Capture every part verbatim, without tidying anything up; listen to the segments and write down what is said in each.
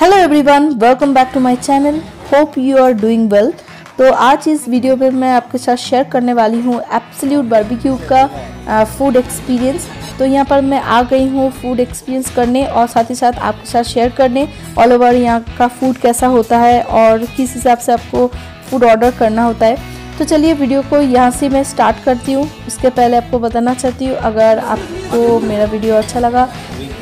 Hello everyone, welcome back to my channel. Hope you are doing well. तो आज इस video में मैं आपके साथ शेयर करने वाली हूँ एब्सोल्यूट बारबेक्यू का फूड एक्सपीरियंस। तो यहाँ पर मैं आ गई हूँ फूड एक्सपीरियंस करने और साथ ही साथ आपके साथ शेयर करने ऑल ओवर यहाँ का फूड कैसा होता है और किस हिसाब से आपको फूड ऑर्डर करना होता है। तो चलिए वीडियो को यहाँ से मैं स्टार्ट करती हूँ। उसके पहले आपको बताना चाहती हूँ, अगर आपको मेरा वीडियो अच्छा लगा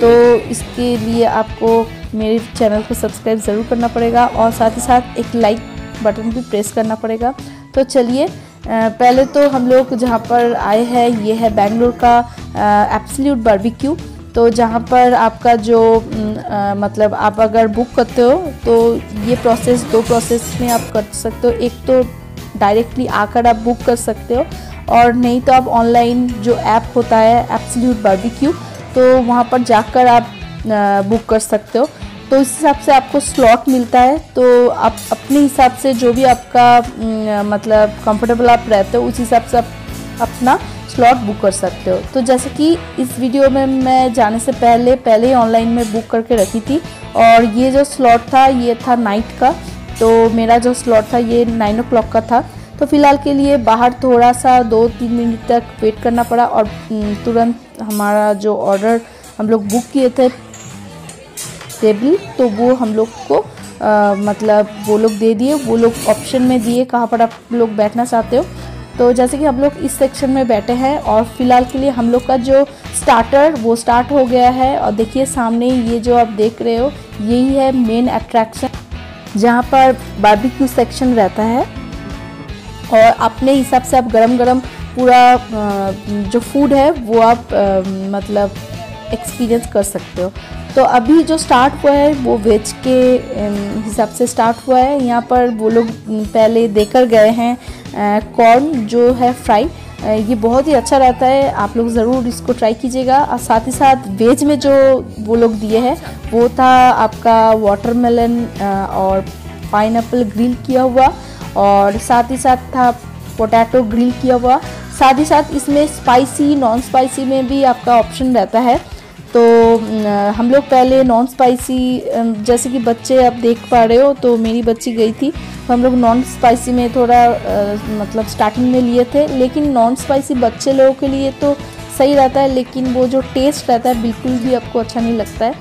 तो इसके लिए आपको मेरे चैनल को सब्सक्राइब ज़रूर करना पड़ेगा और साथ ही साथ एक लाइक बटन भी प्रेस करना पड़ेगा। तो चलिए पहले तो हम लोग जहाँ पर आए हैं ये है बेंगलोर का एब्सोल्यूट बारबेक्यू। तो जहाँ पर आपका जो आ, मतलब आप अगर बुक करते हो तो ये प्रोसेस दो प्रोसेस में आप कर सकते हो। एक तो डायरेक्टली आकर आप बुक कर सकते हो और नहीं तो आप ऑनलाइन जो ऐप होता है एब्सोल्यूट बारबेक्यू तो वहाँ पर जाकर आप बुक कर सकते हो। तो इस हिसाब से आपको स्लॉट मिलता है, तो आप अपने हिसाब से जो भी आपका मतलब कंफर्टेबल आप रहते हो उस हिसाब से आप अपना स्लॉट बुक कर सकते हो। तो जैसे कि इस वीडियो में मैं जाने से पहले पहले ही ऑनलाइन में बुक करके रखी थी और ये जो स्लॉट था ये था नाइट का। तो मेरा जो स्लॉट था ये नाइन ओ क्लॉक का था। तो फ़िलहाल के लिए बाहर थोड़ा सा दो तीन मिनट तक वेट करना पड़ा और तुरंत हमारा जो ऑर्डर हम लोग बुक किए थे टेबल तो वो हम लोग को आ, मतलब वो लोग दे दिए। वो लोग ऑप्शन में दिए कहाँ पर आप लोग बैठना चाहते हो। तो जैसे कि हम लोग इस सेक्शन में बैठे हैं और फ़िलहाल के लिए हम लोग का जो स्टार्टर वो स्टार्ट हो गया है। और देखिए सामने ये जो आप देख रहे हो यही है मेन अट्रैक्शन जहाँ पर बारबेक्यू सेक्शन रहता है और अपने हिसाब से आप गरम गरम पूरा जो फूड है वो आप मतलब एक्सपीरियंस कर सकते हो। तो अभी जो स्टार्ट हुआ है वो वेज के हिसाब से स्टार्ट हुआ है। यहाँ पर वो लोग पहले देकर गए हैं कॉर्न जो है फ्राई, ये बहुत ही अच्छा रहता है, आप लोग ज़रूर इसको ट्राई कीजिएगा। और साथ ही साथ वेज में जो वो लोग दिए हैं वो था आपका वाटरमेलन और पाइनएप्पल ग्रिल किया हुआ और साथ ही साथ था पोटैटो ग्रिल किया हुआ। साथ ही साथ इसमें स्पाइसी नॉन स्पाइसी में भी आपका ऑप्शन रहता है। तो हम लोग पहले नॉन स्पाइसी, जैसे कि बच्चे आप देख पा रहे हो तो मेरी बच्ची गई थी तो हम लोग नॉन स्पाइसी में थोड़ा आ, मतलब स्टार्टिंग में लिए थे। लेकिन नॉन स्पाइसी बच्चे लोगों के लिए तो सही रहता है लेकिन वो जो टेस्ट रहता है बिल्कुल भी आपको अच्छा नहीं लगता है।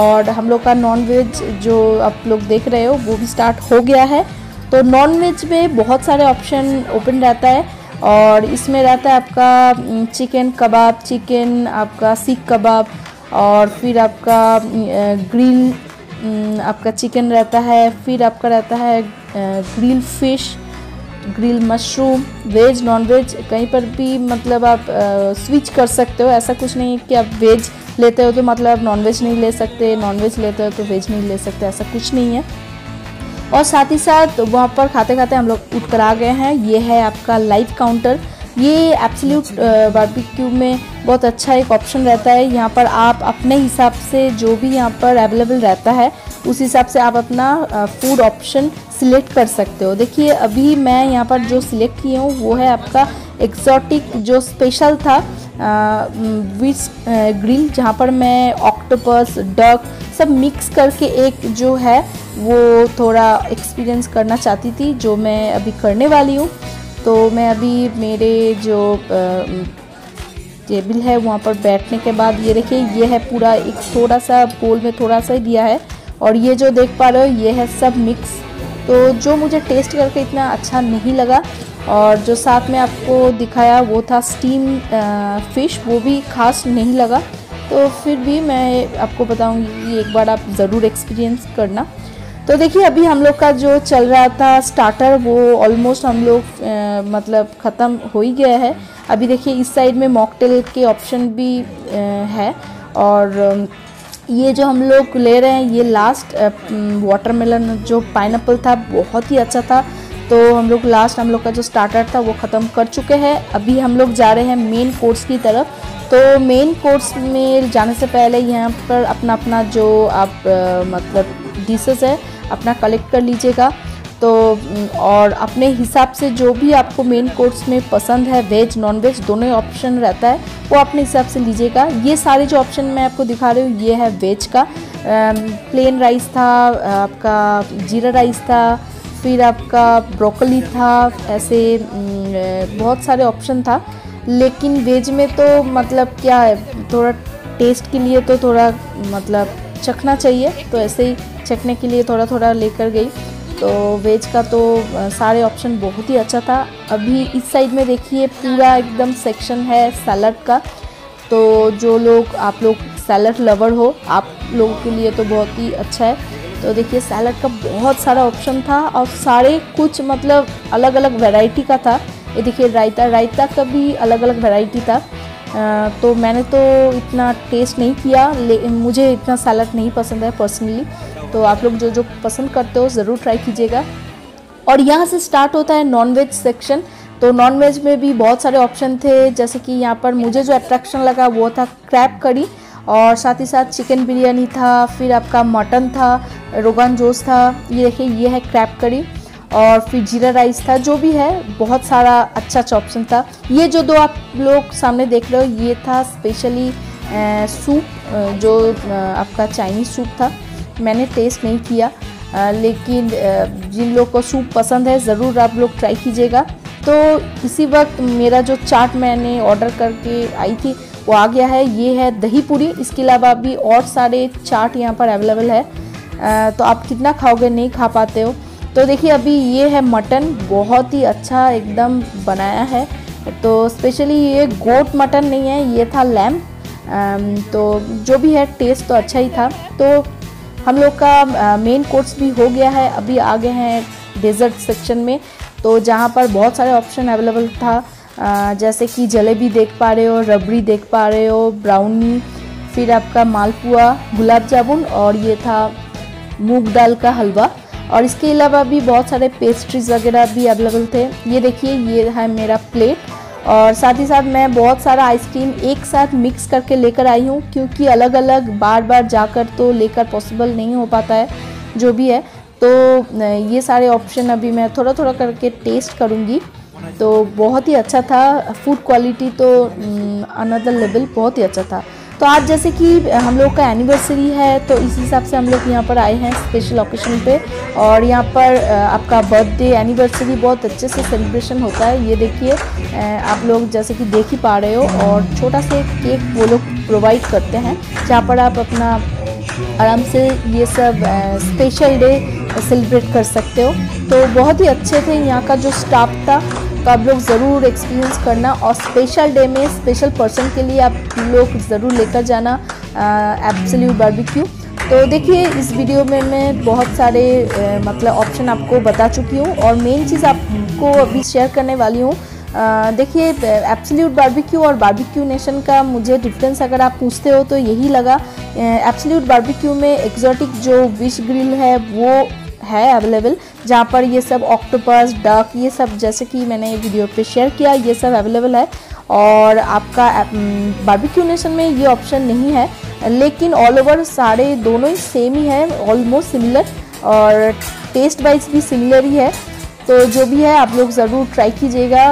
और हम लोग का नॉन वेज जो आप लोग देख रहे हो वो भी स्टार्ट हो गया है। तो नॉन वेज में बहुत सारे ऑप्शन ओपन रहता है और इसमें रहता है आपका चिकन कबाब, चिकन आपका सीख कबाब और फिर आपका ग्रिल आपका चिकन रहता है, फिर आपका रहता है grill fish, grill mushroom. Veg non veg कहीं पर भी मतलब आप स्विच कर सकते हो, ऐसा कुछ नहीं कि आप वेज लेते हो तो मतलब नॉन वेज नहीं ले सकते, नॉन वेज लेते हो तो वेज नहीं ले सकते, ऐसा कुछ नहीं है। और साथ ही साथ वहाँ पर खाते खाते हम लोग उठ कर आ गए हैं। ये है आपका लाइव काउंटर। ये एब्सोल्यूट बारबेक्यू में बहुत अच्छा एक ऑप्शन रहता है। यहाँ पर आप अपने हिसाब से जो भी यहाँ पर अवेलेबल रहता है उस हिसाब से आप अपना फूड ऑप्शन सिलेक्ट कर सकते हो। देखिए अभी मैं यहाँ पर जो सिलेक्ट किए हूँ वो है आपका एक्सॉटिक जो स्पेशल था विच ग्रिल, जहाँ पर मैं ऑक्टोपस डक सब मिक्स करके एक जो है वो थोड़ा एक्सपीरियंस करना चाहती थी जो मैं अभी करने वाली हूँ। तो मैं अभी मेरे जो टेबल है वहाँ पर बैठने के बाद ये देखिए ये है पूरा एक थोड़ा सा बोल में थोड़ा सा दिया है और ये जो देख पा रहे हो ये है सब मिक्स। तो जो मुझे टेस्ट करके इतना अच्छा नहीं लगा। और जो साथ में आपको दिखाया वो था स्टीम फ़िश, वो भी खास नहीं लगा। तो फिर भी मैं आपको बताऊंगी कि एक बार आप ज़रूर एक्सपीरियंस करना। तो देखिए अभी हम लोग का जो चल रहा था स्टार्टर वो ऑलमोस्ट हम लोग मतलब ख़त्म हो ही गया है। अभी देखिए इस साइड में मॉकटेल के ऑप्शन भी आ, है और ये जो हम लोग ले रहे हैं ये लास्ट वाटरमेलन जो पाइनएप्पल था बहुत ही अच्छा था। तो हम लोग लास्ट हम लोग का जो स्टार्टर था वो ख़त्म कर चुके हैं। अभी हम लोग जा रहे हैं मेन कोर्स की तरफ। तो मेन कोर्स में जाने से पहले यहाँ पर अपना अपना जो आप आ, मतलब डिशेस है अपना कलेक्ट कर लीजिएगा। तो और अपने हिसाब से जो भी आपको मेन कोर्स में पसंद है, वेज नॉन वेज दोनों ऑप्शन रहता है, वो अपने हिसाब से लीजिएगा। ये सारे जो ऑप्शन मैं आपको दिखा रही हूँ ये है वेज का, प्लेन राइस था, आपका जीरा राइस था, फिर आपका ब्रोकली था, ऐसे बहुत सारे ऑप्शन था। लेकिन वेज में तो मतलब क्या है, थोड़ा टेस्ट के लिए तो थोड़ा मतलब चखना चाहिए, तो ऐसे ही चखने के लिए थोड़ा थोड़ा लेकर गई। तो वेज का तो सारे ऑप्शन बहुत ही अच्छा था। अभी इस साइड में देखिए पूरा एकदम सेक्शन है सैलड का, तो जो लोग आप लोग सैलड लवर हो आप लोगों के लिए तो बहुत ही अच्छा है। तो देखिए सैलड का बहुत सारा ऑप्शन था और सारे कुछ मतलब अलग अलग वैरायटी का था। ये देखिए रायता, रायता का भी अलग अलग वैरायटी था। आ, तो मैंने तो इतना टेस्ट नहीं किया, लेकिन मुझे इतना सैलड नहीं पसंद है पर्सनली। तो आप लोग जो जो पसंद करते हो ज़रूर ट्राई कीजिएगा। और यहाँ से स्टार्ट होता है नॉनवेज सेक्शन। तो नॉनवेज में भी बहुत सारे ऑप्शन थे, जैसे कि यहाँ पर मुझे जो अट्रैक्शन लगा वो था क्रैब करी, और साथ ही साथ चिकन बिरयानी था, फिर आपका मटन था, रोगन जोश था। ये देखिए ये है क्रैब करी, और फिर जीरा राइस था। जो भी है बहुत सारा अच्छा अच्छा ऑप्शन था। ये जो दो आप लोग सामने देख रहे हो ये था स्पेशली सूप, जो आपका चाइनीज़ सूप था। मैंने टेस्ट नहीं किया, आ, लेकिन जिन लोग को सूप पसंद है ज़रूर आप लोग ट्राई कीजिएगा। तो इसी वक्त मेरा जो चाट मैंने ऑर्डर करके आई थी वो आ गया है। ये है दही पूरी, इसके अलावा भी और सारे चाट यहाँ पर अवेलेबल है। आ, तो आप कितना खाओगे, नहीं खा पाते हो। तो देखिए अभी ये है मटन, बहुत ही अच्छा एकदम बनाया है। तो स्पेशली ये गोट मटन नहीं है, ये था लैम। तो जो भी है टेस्ट तो अच्छा ही था। तो हम लोग का मेन कोर्स भी हो गया है। अभी आ गए हैं डेजर्ट सेक्शन में, तो जहाँ पर बहुत सारे ऑप्शन अवेलेबल था, जैसे कि जलेबी देख पा रहे हो, रबड़ी देख पा रहे हो, ब्राउनी, फिर आपका मालपुआ, गुलाब जामुन, और ये था मूंग दाल का हलवा। और इसके अलावा भी बहुत सारे पेस्ट्रीज वगैरह भी अवेलेबल थे। ये देखिए ये है मेरा प्लेट, और साथ ही साथ मैं बहुत सारा आइसक्रीम एक साथ मिक्स करके लेकर आई हूँ, क्योंकि अलग अलग बार बार जाकर तो लेकर पॉसिबल नहीं हो पाता है। जो भी है तो ये सारे ऑप्शन अभी मैं थोड़ा थोड़ा करके टेस्ट करूँगी। तो बहुत ही अच्छा था, फूड क्वालिटी तो अनदर लेवल, बहुत ही अच्छा था। तो आज जैसे कि हम लोग का एनिवर्सरी है, तो इस हिसाब से हम लोग यहाँ पर आए हैं स्पेशल ओकेजन पे। और यहाँ पर आपका बर्थडे एनिवर्सरी बहुत अच्छे से सेलिब्रेशन होता है। ये देखिए आप लोग जैसे कि देख ही पा रहे हो, और छोटा सा केक वो लोग प्रोवाइड करते हैं, जहाँ पर आप अपना आराम से ये सब स्पेशल डे सेलिब्रेट कर सकते हो। तो बहुत ही अच्छे थे यहाँ का जो स्टाफ था, तो आप लोग ज़रूर एक्सपीरियंस करना। और स्पेशल डे में स्पेशल पर्सन के लिए आप लोग ज़रूर लेकर जाना एब्सोल्यूट बारबेक्यू। तो देखिए इस वीडियो में मैं बहुत सारे आ, मतलब ऑप्शन आपको बता चुकी हूँ, और मेन चीज़ आपको अभी शेयर करने वाली हूँ। देखिए एब्सोल्यूट बारबेक्यू और बारबेक्यू नेशन का मुझे डिफरेंस अगर आप पूछते हो तो यही लगा। एब्सोल्यूट बारबेक्यू में एक्जॉटिक जो विश ग्रिल है वो है अवेलेबल, जहाँ पर ये सब ऑक्टोपस, डक, ये सब जैसे कि मैंने वीडियो पे शेयर किया ये सब अवेलेबल है। और आपका बारबेक्यू नेशन में ये ऑप्शन नहीं है, लेकिन ऑल ओवर सारे दोनों ही सेम ही है, ऑलमोस्ट सिमिलर, और टेस्ट वाइज भी सिमिलर ही है। तो जो भी है आप लोग ज़रूर ट्राई कीजिएगा,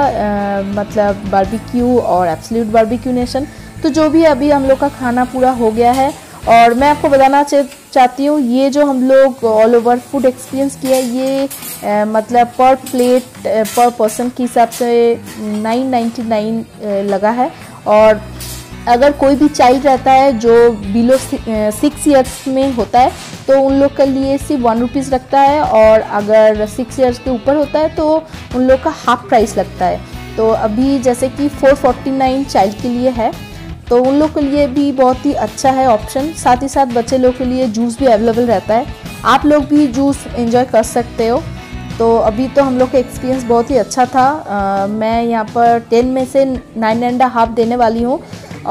मतलब बारबेक्यू और एब्सोल्यूट बारबेक्यू नेशन। तो जो भी अभी हम लोग का खाना पूरा हो गया है, और मैं आपको बताना चाहती हूँ ये जो हम लोग ऑल ओवर फूड एक्सपीरियंस किया ये आ, मतलब पर प्लेट पर पर्सन के हिसाब से नाइन नाइन्टी नाइन लगा है। और अगर कोई भी चाइल्ड रहता है जो बिलो सिक्स इयर्स में होता है तो उन लोग के लिए सिर्फ वन रुपीज़ लगता है, और अगर सिक्स इयर्स के ऊपर होता है तो उन लोग का हाफ प्राइस लगता है। तो अभी जैसे कि फोर फोर्टी नाइन चाइल्ड के लिए है, तो उन लोग के लिए भी बहुत ही अच्छा है ऑप्शन। साथ ही साथ बच्चे लोग के लिए जूस भी अवेलेबल रहता है, आप लोग भी जूस एंजॉय कर सकते हो। तो अभी तो हम लोग का एक्सपीरियंस बहुत ही अच्छा था। आ, मैं यहाँ पर टेन में से नाइन एंड हाफ देने वाली हूँ।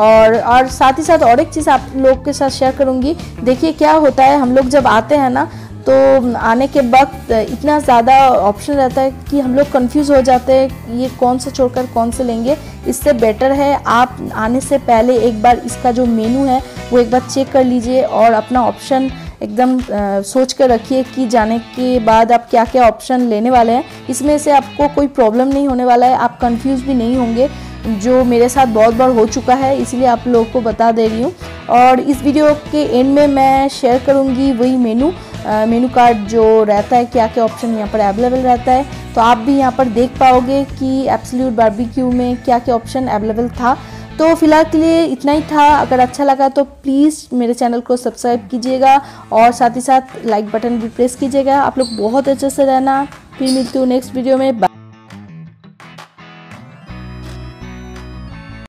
और और साथ ही साथ और एक चीज़ आप लोग के साथ शेयर करूँगी। देखिए क्या होता है, हम लोग जब आते हैं ना तो आने के वक्त इतना ज़्यादा ऑप्शन रहता है कि हम लोग कंफ्यूज हो जाते हैं ये कौन सा छोड़कर कौन से लेंगे। इससे बेटर है आप आने से पहले एक बार इसका जो मेनू है वो एक बार चेक कर लीजिए और अपना ऑप्शन एकदम सोच कर रखिए कि जाने के बाद आप क्या क्या ऑप्शन लेने वाले हैं। इसमें से आपको कोई प्रॉब्लम नहीं होने वाला है, आप कंफ्यूज भी नहीं होंगे, जो मेरे साथ बहुत बार हो चुका है, इसलिए आप लोगों को बता दे रही हूँ। और इस वीडियो के एंड में मैं शेयर करूँगी वही मेनू मेनू कार्ड जो रहता है, क्या क्या ऑप्शन यहाँ पर अवेलेबल रहता है, तो आप भी यहाँ पर देख पाओगे कि एब्सोल्यूट बारबेक्यू में क्या क्या ऑप्शन अवेलेबल था। तो फिलहाल के लिए इतना ही था। अगर अच्छा लगा तो प्लीज़ मेरे चैनल को सब्सक्राइब कीजिएगा और साथ ही साथ लाइक बटन भी प्रेस कीजिएगा। आप लोग बहुत अच्छे से रहना, फिर मिलती हूँ नेक्स्ट वीडियो में। बाय।